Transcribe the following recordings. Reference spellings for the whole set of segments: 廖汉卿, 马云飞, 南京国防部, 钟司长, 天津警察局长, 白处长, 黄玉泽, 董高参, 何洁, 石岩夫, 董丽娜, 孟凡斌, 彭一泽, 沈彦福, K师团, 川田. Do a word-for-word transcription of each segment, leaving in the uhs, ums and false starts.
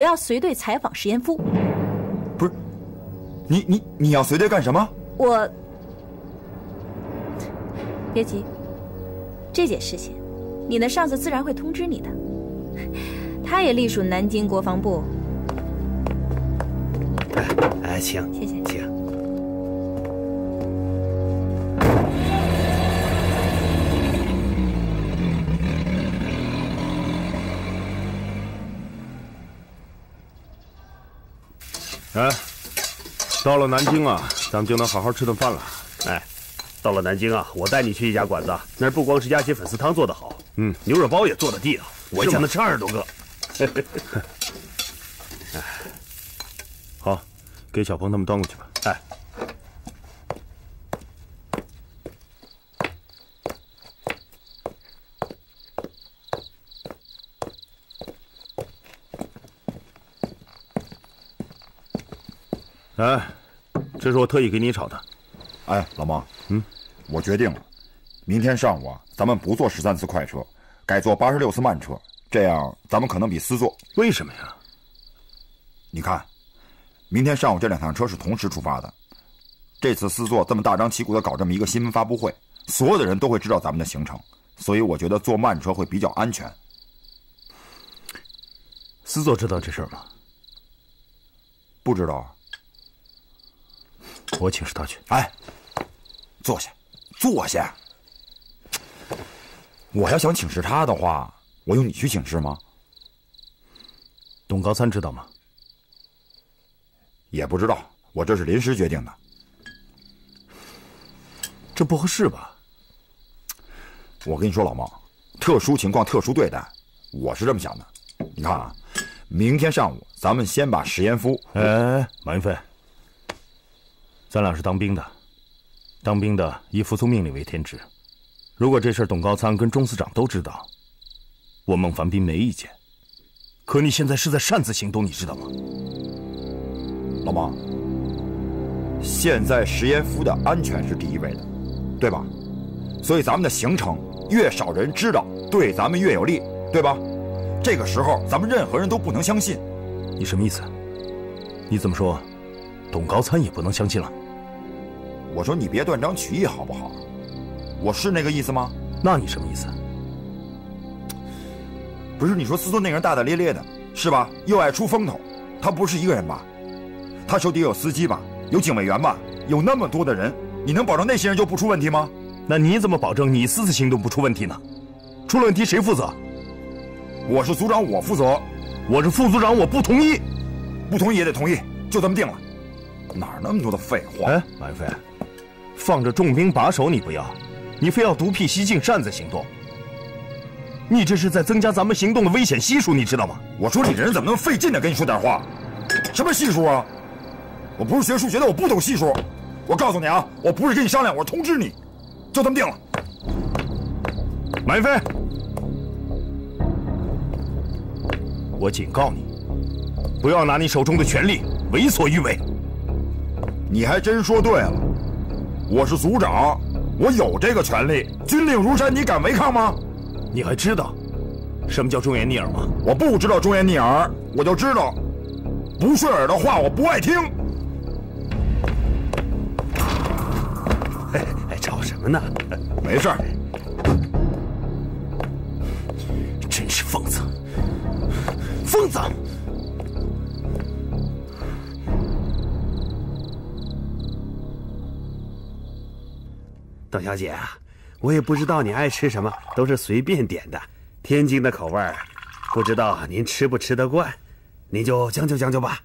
我要随队采访石岩夫。不是，你你你要随队干什么？我。别急，这件事情，你的上司自然会通知你的。他也隶属南京国防部。哎哎，请，谢谢，请。 哎，到了南京啊，咱们就能好好吃顿饭了。哎，到了南京啊，我带你去一家馆子，那不光是鸭血粉丝汤做得好，嗯，牛肉包也做得地道。我一下能吃二十多个。哎，好，给小鹏他们端过去吧。哎，哎，这是我特意给你炒的。哎，老孟，嗯，我决定了，明天上午啊，咱们不坐十三次快车，改坐八十六次慢车，这样咱们可能比私坐。为什么呀？你看，明天上午这两趟车是同时出发的，这次私坐这么大张旗鼓的搞这么一个新闻发布会，所有的人都会知道咱们的行程，所以我觉得坐慢车会比较安全。私坐知道这事儿吗？不知道啊。 我请示他去。哎，坐下，坐下。我要想请示他的话，我用你去请示吗？董高参知道吗？也不知道，我这是临时决定的。这不合适吧？我跟你说，老孟，特殊情况特殊对待，我是这么想的。你看啊，明天上午咱们先把石岩夫……哎哎哎，马云飞。 咱俩是当兵的，当兵的以服从命令为天职。如果这事儿董高参跟钟司长都知道，我孟凡斌没意见。可你现在是在擅自行动，你知道吗？老孟，现在石岩夫的安全是第一位的，对吧？所以咱们的行程越少人知道，对咱们越有利，对吧？这个时候咱们任何人都不能相信。你什么意思？你怎么说？ 董高参也不能相信了。我说你别断章取义好不好？我是那个意思吗？那你什么意思？不是你说司座那个人大大咧咧的，是吧？又爱出风头，他不是一个人吧？他手底有司机吧，有警卫员吧，有那么多的人，你能保证那些人就不出问题吗？那你怎么保证你私自行动不出问题呢？出了问题谁负责？我是组长，我负责。我是副组长，我不同意。不同意也得同意，就这么定了。 哪那么多的废话！哎，马云飞，放着重兵把守你不要，你非要独辟蹊径，擅自行动。你这是在增加咱们行动的危险系数，你知道吗？我说你这人怎么能费劲的跟你说点话？什么系数啊？我不是学数学的，我不懂系数。我告诉你啊，我不是跟你商量，我通知你，就这么定了。马云飞，我警告你，不要拿你手中的权力为所欲为。 你还真说对了，我是组长，我有这个权利。军令如山，你敢违抗吗？你还知道什么叫忠言逆耳吗？我不知道忠言逆耳，我就知道不顺耳的话我不爱听。哎哎，吵什么呢？没事儿。真是疯子，疯子！ 董小姐啊，我也不知道你爱吃什么，都是随便点的。天津的口味儿，不知道您吃不吃得惯，您就将就将就吧。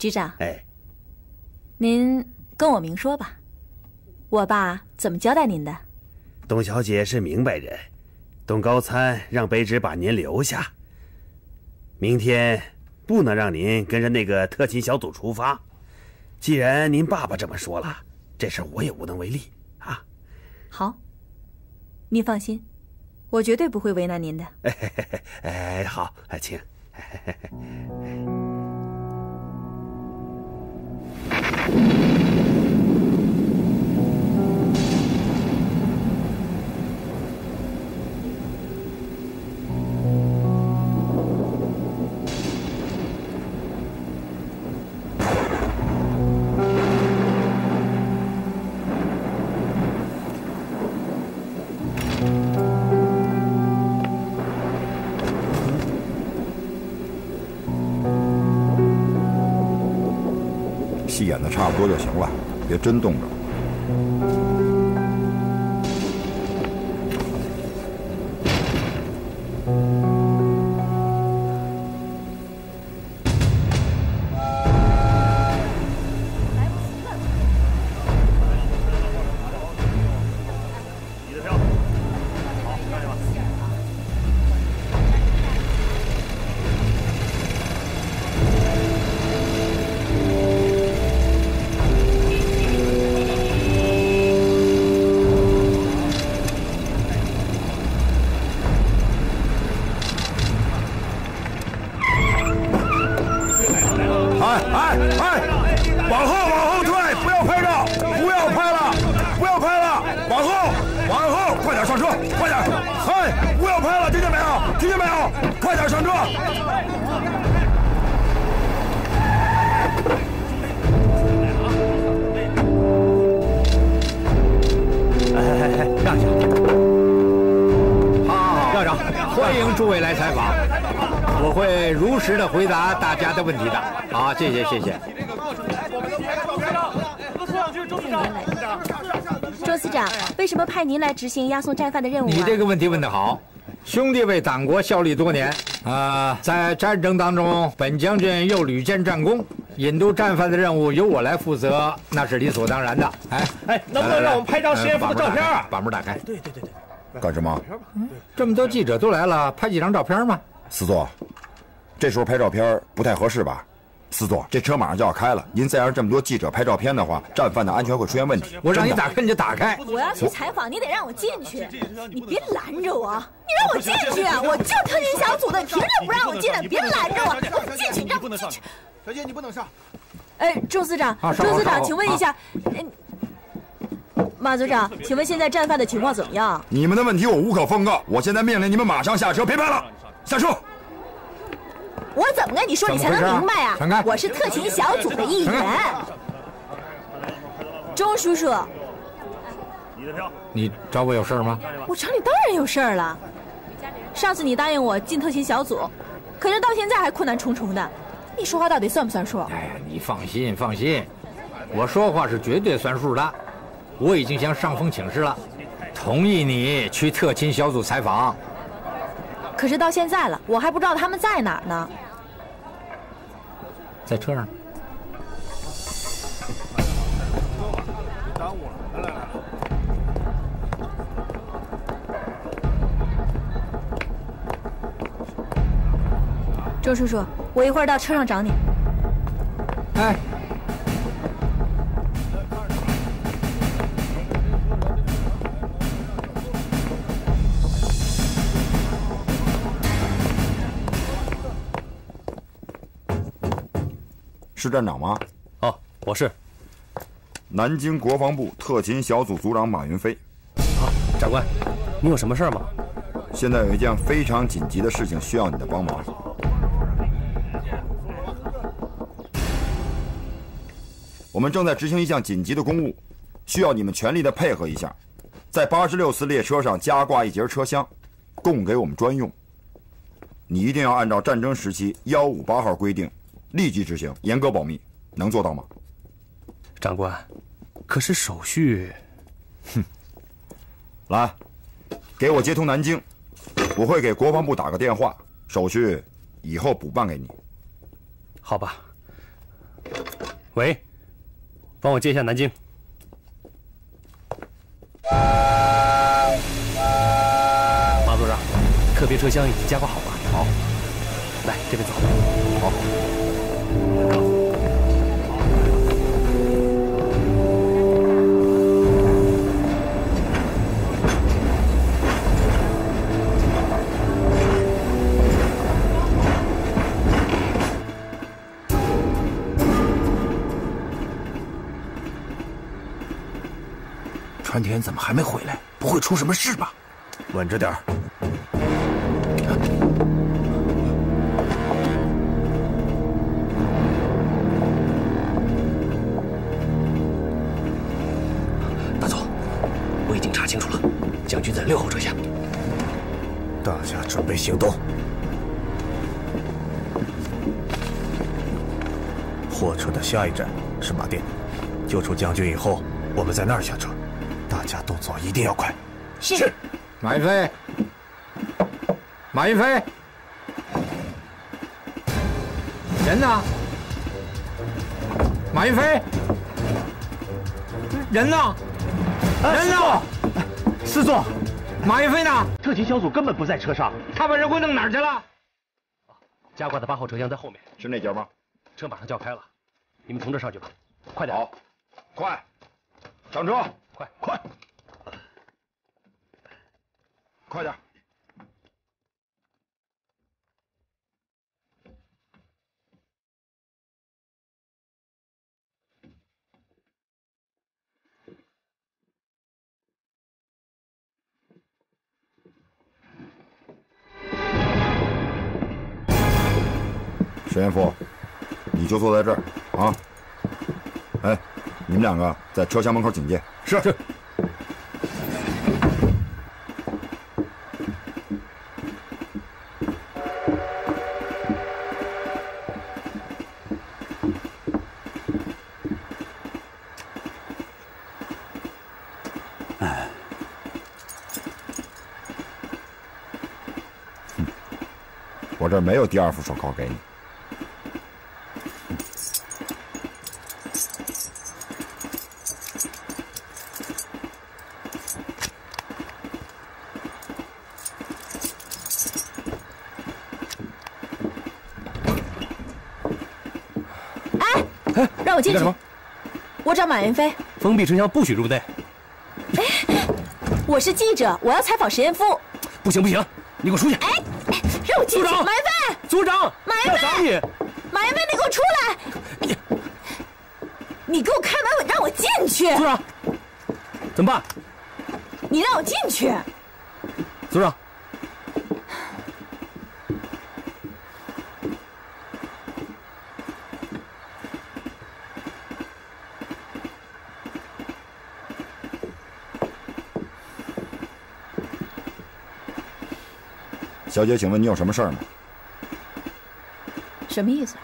局长，哎，您跟我明说吧，我爸怎么交代您的？董小姐是明白人，董高参让卑职把您留下，明天不能让您跟着那个特勤小组出发。既然您爸爸这么说了。 这事我也无能为力啊！好，您放心，我绝对不会为难您的。哎，哎好，请。戏演的差不多就行了，别真冻着。 回答大家的问题的，好，谢谢谢谢。周司长，为什么派您来执行押送战犯的任务、啊？你这个问题问得好，兄弟为党国效力多年，啊、呃，在战争当中，本将军又屡建战功，引渡战犯的任务由我来负责，那是理所当然的。哎哎，能不能让我们拍张师傅的照片？把门打开。对对对对。干什么？嗯、这么多记者都来了，拍几张照片嘛。司座。 这时候拍照片不太合适吧，司座，这车马上就要开了，您再让这么多记者拍照片的话，战犯的安全会出现问题。我让你打开你就打开。我要去采访，你得让我进去，你别拦着我，你让我进去，我就特勤小组的，你凭什么不让我进来？别拦着我，让我进去，让我进去。小姐，你不能上。哎，周司长，周司长，请问一下，马组长，请问现在战犯的情况怎么样？你们的问题我无可奉告，我现在命令你们马上下车，别拍了，下车。 我怎么跟你说，你才能明白啊！我是特勤小组的一员。钟叔叔，你的票，你找我有事吗？我找你当然有事儿了。上次你答应我进特勤小组，可是到现在还困难重重的。你说话到底算不算数？哎呀，你放心放心，我说话是绝对算数的。我已经向上峰请示了，同意你去特勤小组采访。可是到现在了，我还不知道他们在哪儿呢。 在车上。耽误了，来来来。周叔叔，我一会儿到车上找你。哎。是站长吗？哦，我是南京国防部特勤小组组长马云飞。啊，长官，你有什么事吗？现在有一件非常紧急的事情需要你的帮忙。我们正在执行一项紧急的公务，需要你们全力的配合一下，在八十六次列车上加挂一节车厢，供给我们专用。你一定要按照战争时期幺五八号规定。 立即执行，严格保密，能做到吗？长官，可是手续……哼，来，给我接通南京，我会给国防部打个电话，手续以后补办给你。好吧。喂，帮我接一下南京。马组长，特别车厢已经加挂好了。好，来这边走。好。 川田怎么还没回来？不会出什么事吧？稳着点儿。 将军在六号车厢，大家准备行动。火车的下一站是马店。救出将军以后，我们在那儿下车。大家动作一定要快。是。是马云飞，马云飞，人呢？马云飞，人呢？人呢？师座，马云飞呢？特勤小组根本不在车上，他把人给我弄哪儿去了？ 加挂的八号车厢在后面，是那节吗？车马上就要开了，你们从这上去吧，快点！好，快，上车！快快，快点！沈彦福，你就坐在这儿啊！哎，你们两个在车厢门口警戒。是。是哎。哼，我这儿没有第二副手铐给你。 让我进去。我找马云飞。封闭车厢不许入内。哎，我是记者，我要采访沈彦夫。不行不行，你给我出去！哎，让我进去。组长，马云飞。组长，马云飞。马云飞，你给我出来！你，你给我开完我，让我进去。组长，怎么办？你让我进去。组长。 小姐，请问你有什么事儿吗？什么意思？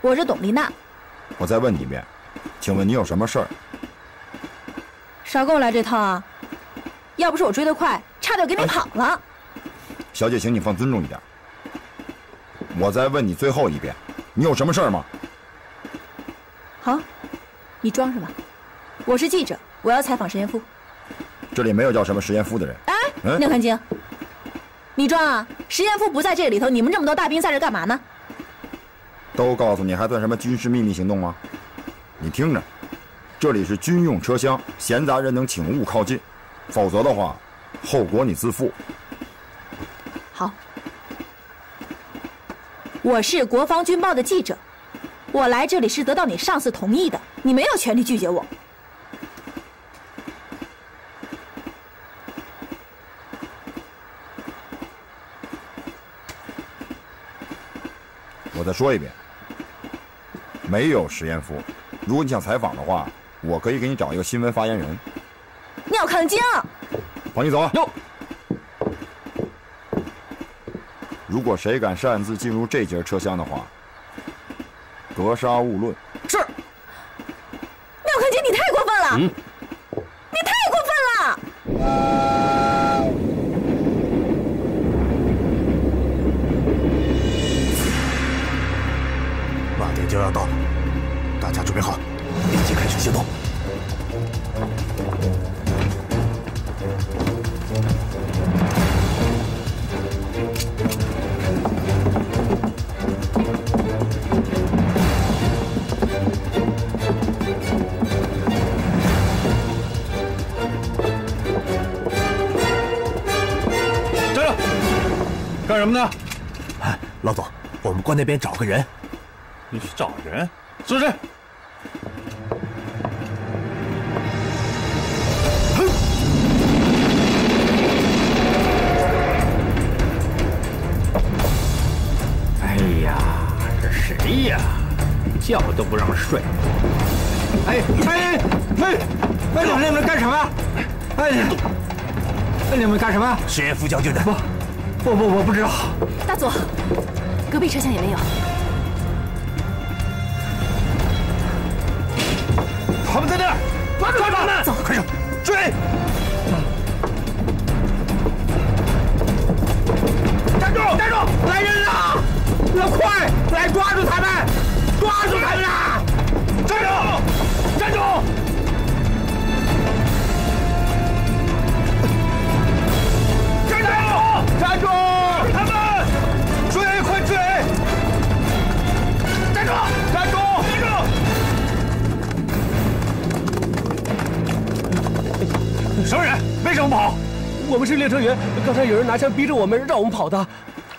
我是董丽娜。我再问你一遍，请问你有什么事儿？少跟我来这套啊！要不是我追得快，差点给你跑了。小姐，请你放尊重一点。我再问你最后一遍，你有什么事儿吗？好，你装什么？我是记者，我要采访石岩夫。这里没有叫什么石岩夫的人。哎，嗯、廖汉卿。 你装啊！石彦夫不在这里头，你们这么多大兵在这干嘛呢？都告诉你，还算什么军事秘密行动吗？你听着，这里是军用车厢，闲杂人等请勿靠近，否则的话，后果你自负。好，我是国防军报的记者，我来这里是得到你上司同意的，你没有权利拒绝我。 我再说一遍，没有石岩夫。如果你想采访的话，我可以给你找一个新闻发言人。尿炕精，放你走啊！ No。 如果谁敢擅自进入这节车厢的话，格杀勿论。是。尿炕精，你太过分了！嗯、你太过分了！ 就要到了，大家准备好，立即开始行动。站住！干什么呢？哎，老总，我们关那边找个人。 你去找人，是不是？哼！哎呀，这谁呀？觉都不让睡。哎哎哎！哎，你们干什么？哎，哎，你们干什么？石岩副将军的。不，不不，我不知道。大佐，隔壁车厢也没有。他们在那儿，抓住他们！走，快上，追！ 站住！来人了！要快，来抓住他们！抓住他们啦！站住！站住！站住！站住！他们！追！快追！站住！站住！站住！什么人？为什么跑？我们是列车员，刚才有人拿枪逼着我们，让我们跑的。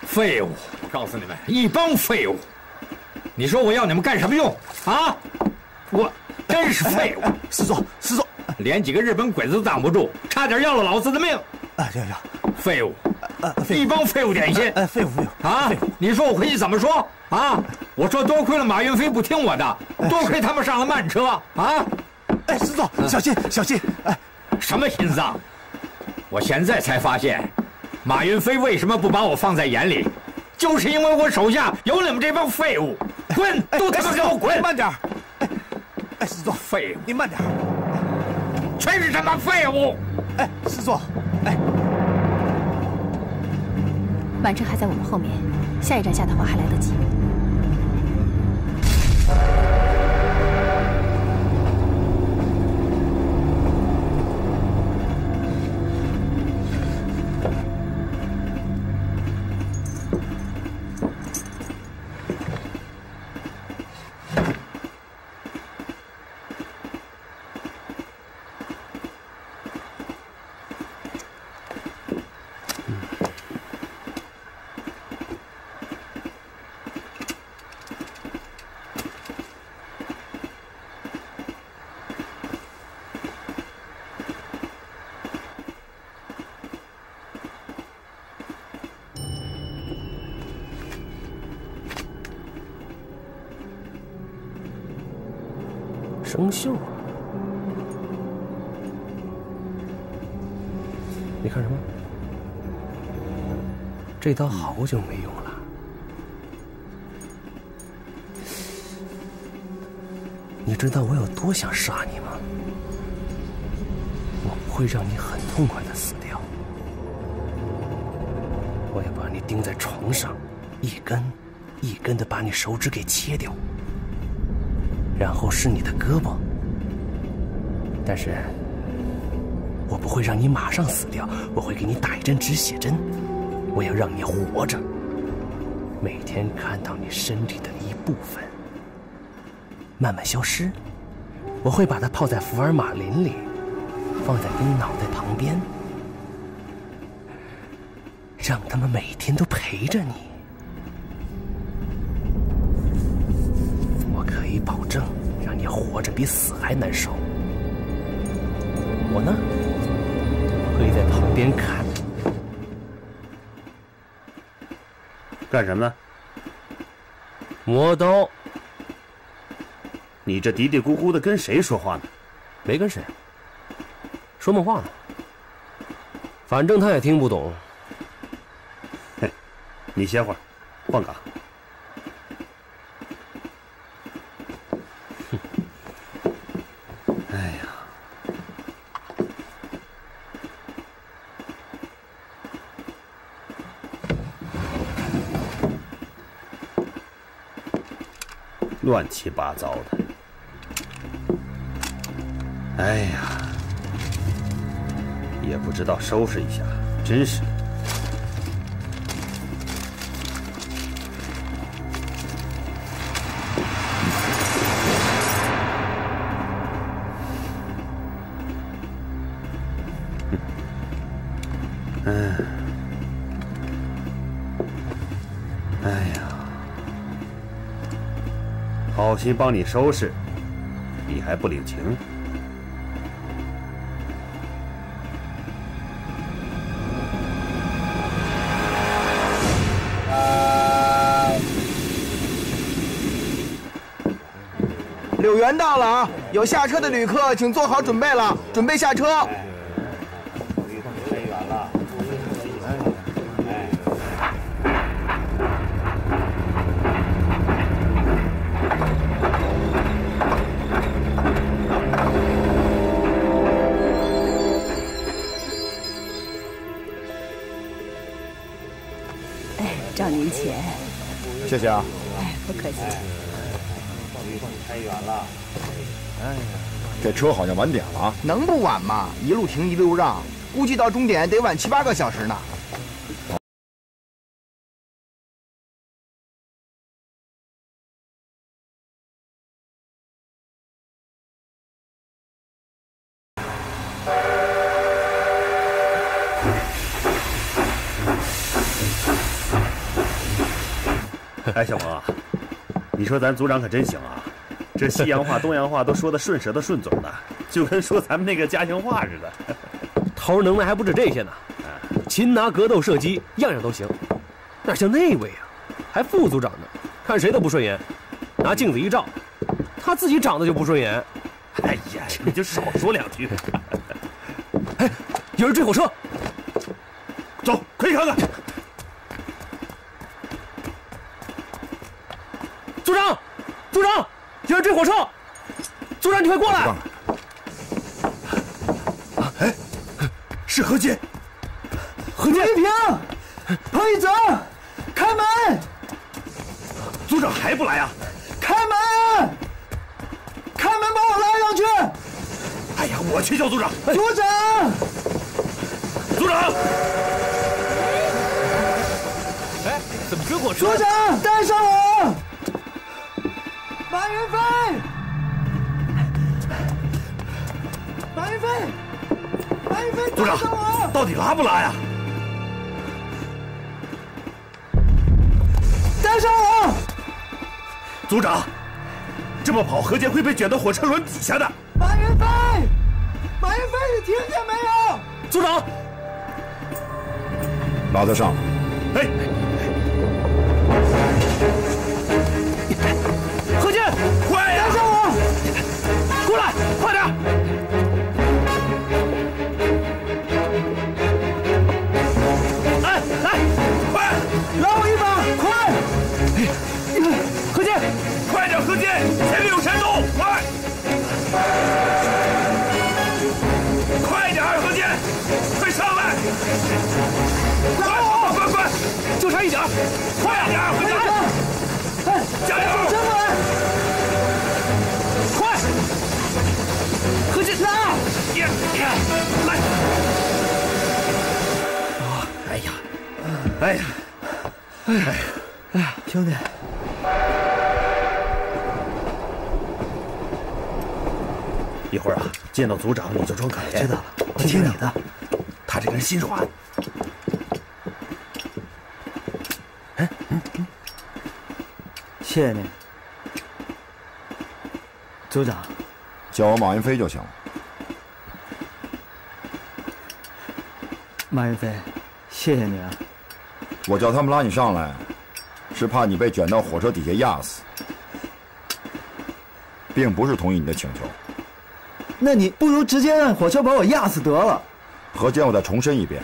废物！我告诉你们，一帮废物！你说我要你们干什么用啊？我真是废物！师座，师座，连几个日本鬼子都挡不住，差点要了老子的命！啊，要要！废物！一帮废物点心！哎，废物废物！啊！你说我回去怎么说啊？我说多亏了马云飞不听我的，多亏他们上了慢车啊！哎，师座，小心小心！哎，什么心脏？我现在才发现。 马云飞为什么不把我放在眼里？就是因为我手下有你们这帮废物！滚，都他妈给我滚！慢点！哎，哎，师座，废物，你慢点！全是他妈废物！哎，师座，哎，晚车还在我们后面，下一站下的话还来得及。 生锈了，你看什么？这刀好久没用了。你知道我有多想杀你吗？我不会让你很痛快的死掉，我要把你钉在床上，一根一根的把你手指给切掉。 然后是你的胳膊，但是我不会让你马上死掉，我会给你打一针止血针，我要让你活着，每天看到你身体的一部分慢慢消失，我会把它泡在福尔马林里，放在你脑袋旁边，让他们每天都陪着你。 保证让你活着比死还难受。我呢，可以在旁边看。干什么呢？磨刀。你这嘀嘀咕咕的跟谁说话呢？没跟谁，说梦话呢。反正他也听不懂。嘿，你歇会儿，换岗。 乱七八糟的，哎呀，也不知道收拾一下，真是。嗯，哎呀。 好心帮你收拾，你还不领情？柳园到了啊！有下车的旅客，请做好准备了，准备下车。谢谢啊。哎，不客气。雨太远了。哎呀，这车好像晚点了啊。能不晚吗？一路停一路让，估计到终点得晚七八个小时呢。 哎，小鹏啊，你说咱组长可真行啊，这西洋话、东洋话都说的顺舌的、顺嘴的，就跟说咱们那个家乡话似的。头能耐还不止这些呢，擒拿、格斗、射击，样样都行。哪像那位啊，还副组长呢，看谁都不顺眼，拿镜子一照，他自己长得就不顺眼。哎呀，你就少说两句。哎，有人追火车，走，可以看看。 组长，组长，有人追火车！组长，你快过来！哎，是何洁，何洁平，彭一泽，开门！组长还不来啊？开门！开门，把我拉上去！哎呀，我去叫组长。组长，组长！哎，怎么追火车？组长，带上我！ 马云飞，马云飞，马云飞，组长，到底拉不拉呀？带上我！组长，这么跑，何洁会被卷到火车轮底下的。马云飞，马云飞，你听见没有？组长，拉他上来。哎。 快呀！带上我，过来，快点！哎哎，快，拉我一把，快！何洁，快点，何洁，前面有山洞，快！快点，何洁，快上来！快快快，就差一点，快点，何洁，哎，加油！真快！ 何洁，来！来！啊！哎呀！哎呀！哎呀！哎呀！兄弟，一会儿啊，见到组长你就装可怜。知道了，我听你的。他这个人心软。哎，谢谢你，组长。 叫我马云飞就行了。马云飞，谢谢你啊！我叫他们拉你上来，是怕你被卷到火车底下压死，并不是同意你的请求。那你不如直接让火车把我压死得了。何洁，我再重申一遍，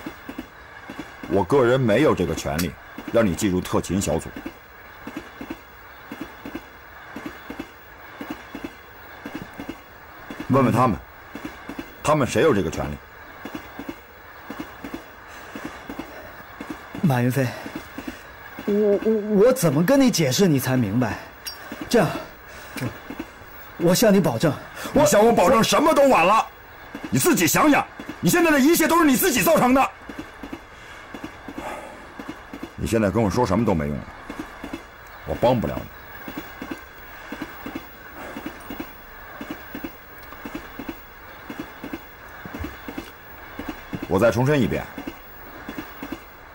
我个人没有这个权利让你进入特勤小组。 问问他们，他们谁有这个权利？马云飞，我我我怎么跟你解释你才明白？这样，我向你保证，我向我保证什么都晚了。你自己想想，你现在的一切都是你自己造成的。你现在跟我说什么都没用了，我帮不了你。 我再重申一遍，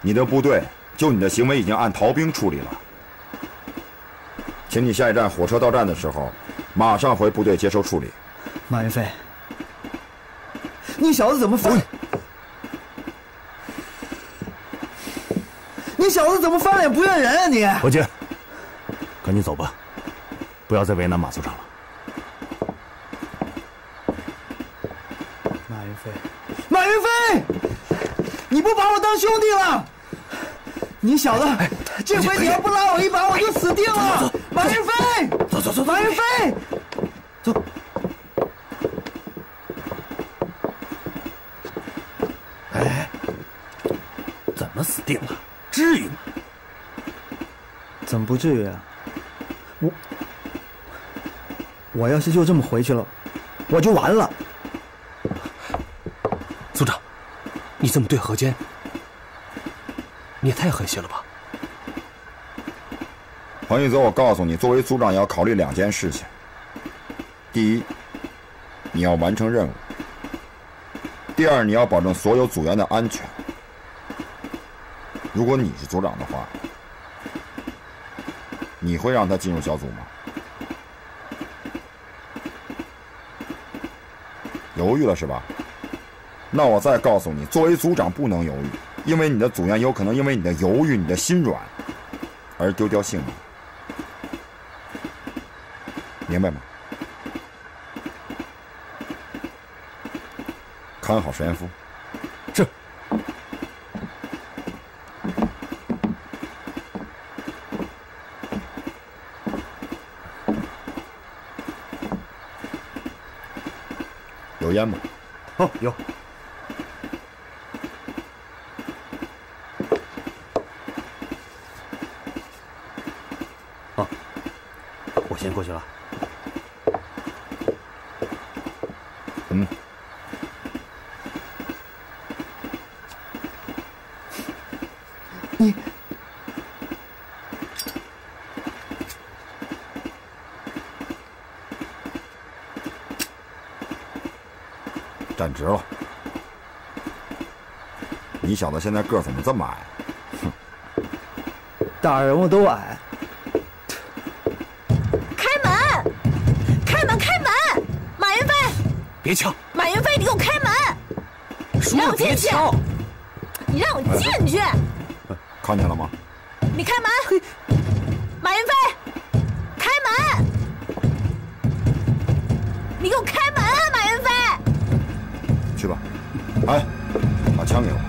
你的部队就你的行为已经按逃兵处理了，请你下一站火车到站的时候，马上回部队接受处理。马云飞，你小子怎么翻？你小子怎么翻脸不认人啊你！何洁，赶紧走吧，不要再为难马组长了。马云飞。 马云飞，你不把我当兄弟了？你小子，这回你要不拉我一把，我就死定了！马云飞，走走走，马云飞，走。哎，怎么死定了？至于吗？怎么？嗯，不至于。我我要是就这么回去了，我就完了。组长，你这么对何坚，你也太狠心了吧！黄玉泽，我告诉你，作为组长也要考虑两件事情。第一，你要完成任务；第二，你要保证所有组员的安全。 如果你是组长的话，你会让他进入小组吗？犹豫了是吧？那我再告诉你，作为组长不能犹豫，因为你的组员有可能因为你的犹豫、你的心软而丢掉性命，明白吗？看好实验夫。 烟吗？哦，有。哦，我先过去了。嗯。你。 站直了！你小子现在个儿怎么这么矮？哼，大人物都矮。开门！开门！开门！马云飞！别敲！马云飞，你给我开门！叔，让我进去！你让我进去！看见了吗？你开门！马云飞，开门！你给我开门！ 去吧，哎，把枪给我。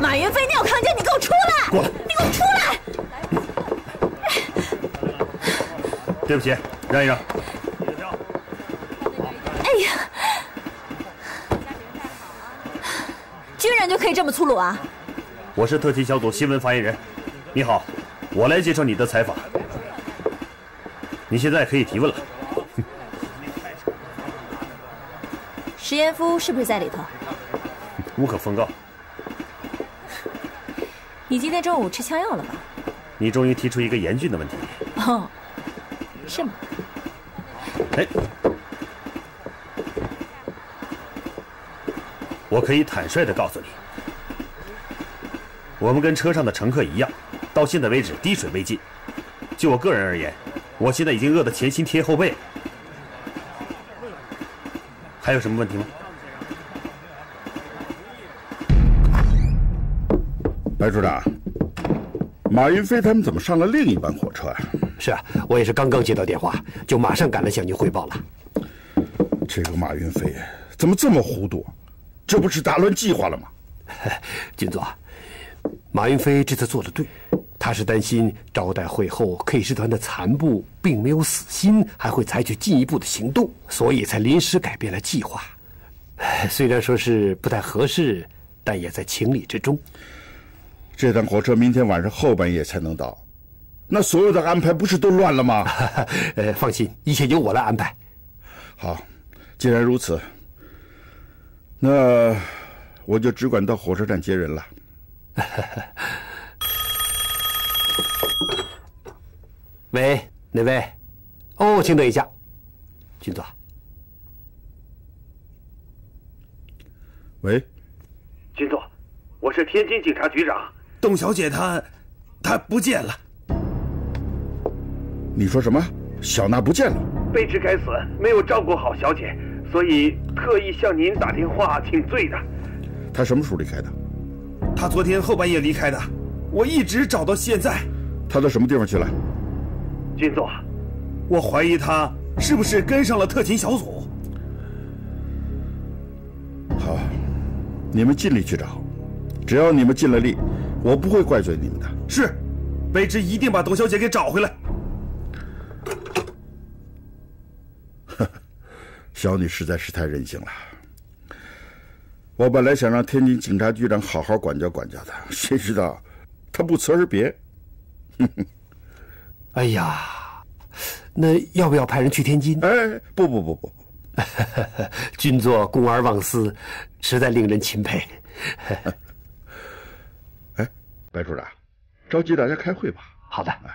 马云飞，你有康健，你给我出来！过来，你给我出来！对不起，让一让。哎呀！ 军人就可以这么粗鲁啊！我是特勤小组新闻发言人，你好，我来接受你的采访。你现在可以提问了。石岩夫是不是在里头？无可奉告。你今天中午吃枪药了吧？你终于提出一个严峻的问题。哦，是吗？哎。 我可以坦率地告诉你，我们跟车上的乘客一样，到现在为止滴水未进。就我个人而言，我现在已经饿得前心贴后背了。还有什么问题吗？白处长，马云飞他们怎么上了另一班火车啊？是啊，我也是刚刚接到电话，就马上赶来向您汇报了。这个马云飞怎么这么糊涂？ 这不是打乱计划了吗？金座，马云飞这次做的对，他是担心招待会后 K 师团的残部并没有死心，还会采取进一步的行动，所以才临时改变了计划。虽然说是不太合适，但也在情理之中。这趟火车明天晚上后半夜才能到，那所有的安排不是都乱了吗？呃，放心，一切由我来安排。好，既然如此。 那我就只管到火车站接人了。喂，哪位？哦，请等一下，军座。喂，军座，我是天津警察局长。董小姐她，她不见了。你说什么？小娜不见了？卑职该死，没有照顾好小姐。 所以特意向您打电话请罪的。他什么时候离开的？他昨天后半夜离开的，我一直找到现在。他到什么地方去了？军座，我怀疑他是不是跟上了特勤小组。好，你们尽力去找，只要你们尽了力，我不会怪罪你们的。是，卑职一定把董小姐给找回来。小女实在是太任性了。我本来想让天津警察局长好好管教管教她，谁知道她不辞而别。呵呵哎呀，那要不要派人去天津？哎，不不不不不，君座公而忘私，实在令人钦佩。哎，白处长，召集大家开会吧。好的。哎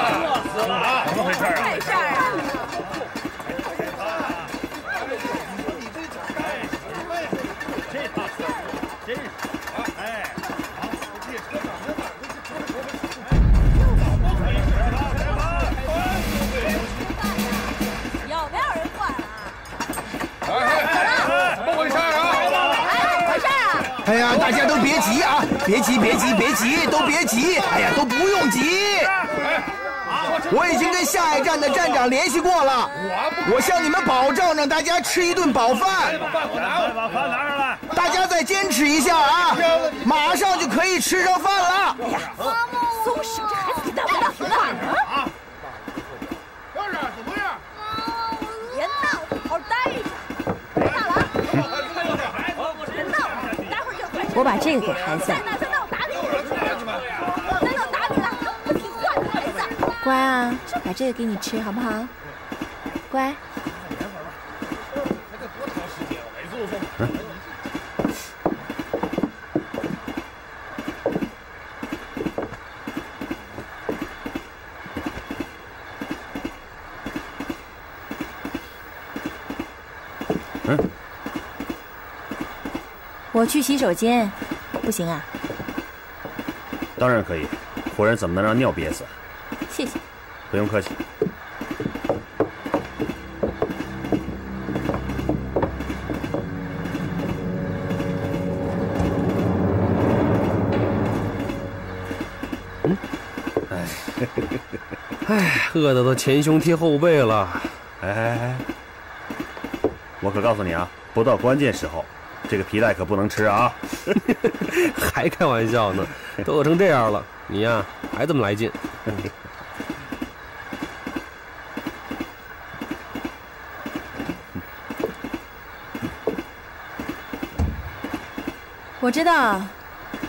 哎呀，大家都别急啊！别急，别急，别急，都别急！哎呀，都不用急。我已经跟下一站的站长联系过了，我向你们保证，让大家吃一顿饱饭。把饭拿上来！大家再坚持一下啊！马上就可以吃上饭了。哎呀，松手，这孩子给大不了饭啊！小冉，怎么样？别闹，好好待着，别闹了啊！ 我把这个给孩子。再闹打你！再闹打你了！不听话的孩子。乖啊，把这个给你吃好不好？乖。嗯。 我去洗手间，不行啊？当然可以，活人怎么能让尿憋死？谢谢。不用客气。嗯，哎，哎，饿得都前胸贴后背了。哎哎哎！我可告诉你啊，不到关键时候。 这个皮带可不能吃啊！还开玩笑呢，都饿成这样了，你呀还这么来劲。我知道，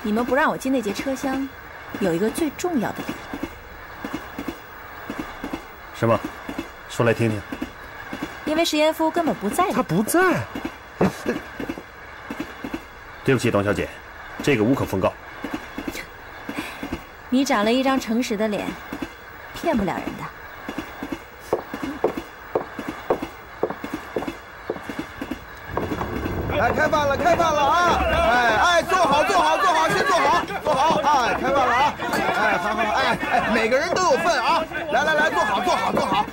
你们不让我进那节车厢，有一个最重要的理由。什么？说来听听。因为石岩夫根本不在。他不在。 对不起，董小姐，这个无可奉告。你长了一张诚实的脸，骗不了人的。来，开饭了，开饭了啊！哎哎，坐好，坐好，坐好，先坐好，坐好！哎，开饭了啊！哎，好好，哎哎，每个人都有份啊！来来来，坐好，坐好，坐好！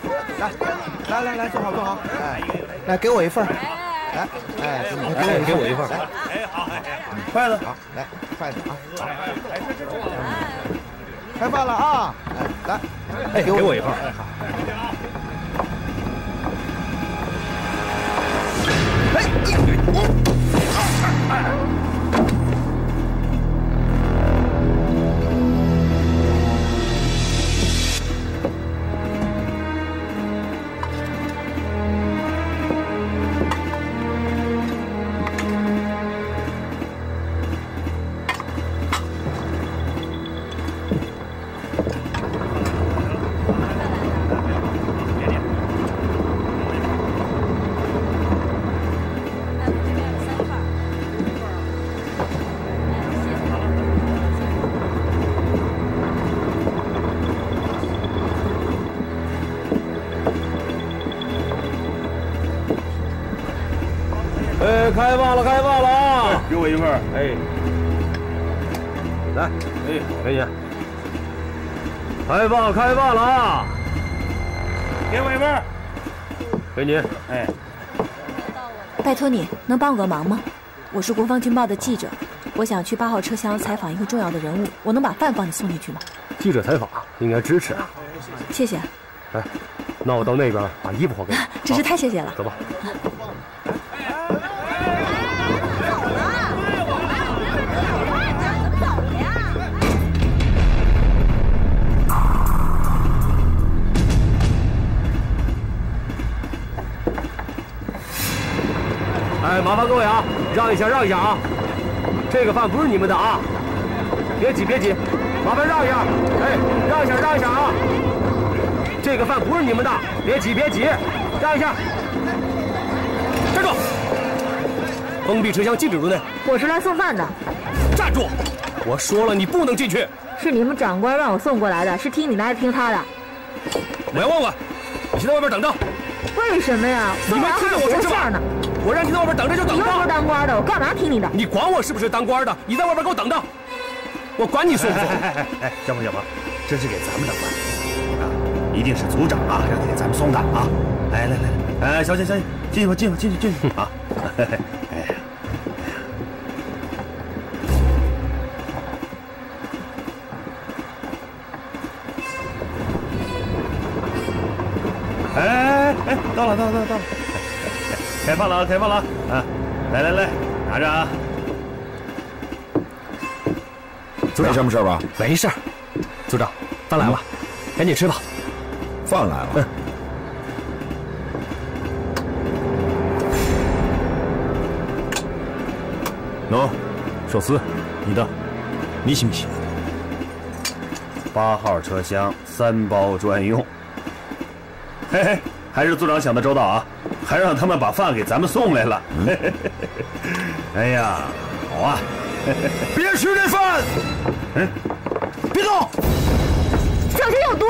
来，来来来，坐好，坐好！哎，来，给我一份。 来，哎，给给我一份。哎，好，筷子，好，来，筷子啊，开饭了啊，来，哎，给我一份。哎，我。 开饭了，开饭了啊！给我一份，哎，来，哎，给你。开饭，开饭了啊！给我一份，给你，哎。拜托你能帮我个忙吗？我是国防军报的记者，我想去八号车厢采访一个重要的人物，我能把饭帮你送进去吗？记者采访，应该支持啊。谢谢。哎，那我到那边把衣服还给你。真是太谢谢了。走吧。哎，麻烦各位啊，让一下，让一下啊！这个饭不是你们的啊，别挤，别挤，麻烦让一下，哎，让一下，让一下啊！这个饭不是你们的，别挤，别挤，让一下。站住！封闭车厢，禁止入内。我是来送饭的。站住！我说了，你不能进去。是你们长官让我送过来的，是听你的还是听他的？我要问问，你先在外边等着。为什么呀？你没听见我说话呢？ 我让你在外边等着就等着。你又不是当官的，我干嘛听你的？你管我是不是当官的？你在外边给我等着，我管你送不送？哎哎哎哎，小宝小宝，这是给咱们当官啊，一定是组长啊，让给咱们送的啊。来来来，哎，小姐小姐，进去吧进去吧进去进去啊。哎呀，哎哎哎，到了到了到了到了。 开饭了啊！开饭了啊！来来来，拿着啊！组长，有什么事吧？没事。组长，饭来了，赶紧吃吧。饭来了。喏，寿司，你的，你喜不喜？八号车厢三包专用。嘿嘿，还是组长想的周到啊！ 还让他们把饭给咱们送来了，哎呀，好啊！别吃这饭，嗯，别动，这是有毒。